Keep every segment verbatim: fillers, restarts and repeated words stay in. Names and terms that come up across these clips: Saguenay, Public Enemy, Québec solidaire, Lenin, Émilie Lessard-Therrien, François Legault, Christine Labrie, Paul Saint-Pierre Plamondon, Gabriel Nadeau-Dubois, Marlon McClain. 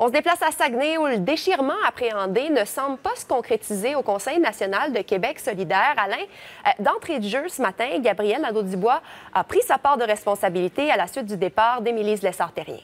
On se déplace à Saguenay où le déchirement appréhendé ne semble pas se concrétiser au Conseil national de Québec solidaire. Alain, d'entrée de jeu ce matin, Gabriel Nadeau-Dubois a pris sa part de responsabilité à la suite du départ d'Émilie Lessard-Therrien.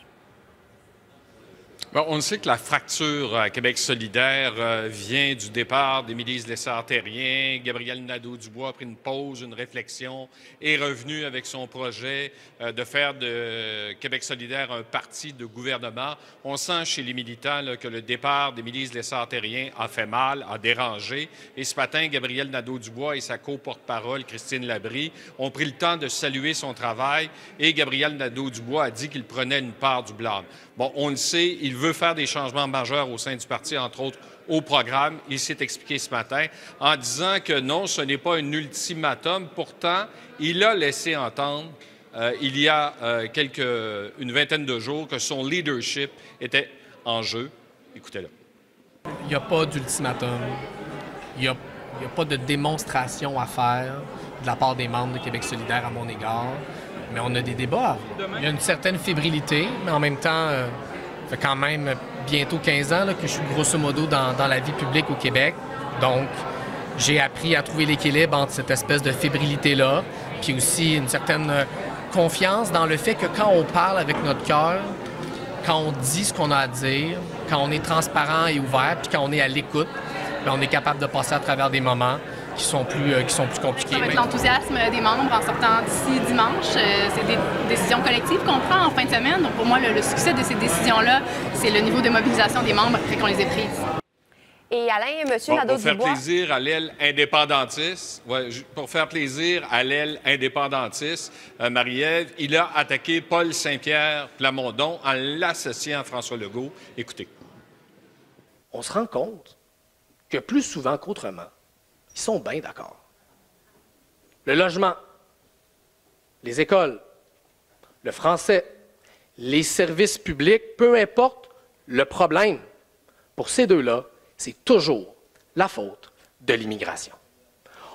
Bon, on sait que la fracture à Québec solidaire vient du départ d'Émilie Lessard-Therrien. Gabriel Nadeau-Dubois a pris une pause, une réflexion, est revenu avec son projet de faire de Québec solidaire un parti de gouvernement. On sent chez les militants là, que le départ d'Émilie Lessard-Therrien a fait mal, a dérangé. Et ce matin, Gabriel Nadeau-Dubois et sa co-porte-parole, Christine Labrie, ont pris le temps de saluer son travail et Gabriel Nadeau-Dubois a dit qu'il prenait une part du blâme. Bon, on le sait, il veut veut faire des changements majeurs au sein du parti, entre autres au programme. Il s'est expliqué ce matin en disant que non, ce n'est pas un ultimatum. Pourtant, il a laissé entendre euh, il y a euh, quelques, une vingtaine de jours que son leadership était en jeu. Écoutez-le. Il n'y a pas d'ultimatum. Il n'y a, a pas de démonstration à faire de la part des membres de Québec solidaire à mon égard. Mais on a des débats. Il y a une certaine fébrilité, mais en même temps... Euh, Ça fait quand même bientôt quinze ans là, que je suis grosso modo dans, dans la vie publique au Québec. Donc, j'ai appris à trouver l'équilibre entre cette espèce de fébrilité-là, puis aussi une certaine confiance dans le fait que quand on parle avec notre cœur, quand on dit ce qu'on a à dire, quand on est transparent et ouvert, puis quand on est à l'écoute, on est capable de passer à travers des moments qui sont plus, euh, qui sont plus compliqués. Ça va être l'enthousiasme des membres en sortant d'ici dimanche. Euh, c'est des décisions collectives qu'on prend en fin de semaine. Donc pour moi, le, le succès de ces décisions-là, c'est le niveau de mobilisation des membres après qu'on les ait prises. Et Alain, M. Nadeau-Dubois... Pour faire plaisir à l'aile indépendantiste, ouais, pour faire plaisir à l'aile indépendantiste, euh, Marie-Ève, il a attaqué Paul Saint-Pierre Plamondon en l'associant à François Legault. Écoutez. On se rend compte que plus souvent qu'autrement, ils sont bien d'accord. Le logement, les écoles, le français, les services publics, peu importe le problème, pour ces deux-là, c'est toujours la faute de l'immigration.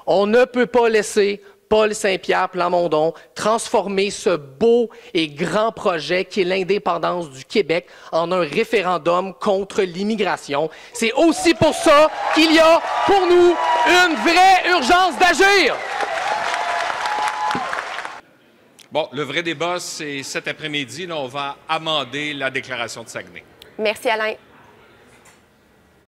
On ne peut pas laisser Paul Saint-Pierre Plamondon transformer ce beau et grand projet qui est l'indépendance du Québec en un référendum contre l'immigration. C'est aussi pour ça qu'il y a pour nous une vraie urgence d'agir. Bon, le vrai débat, c'est cet après-midi. Là, on va amender la déclaration de Saguenay. Merci, Alain.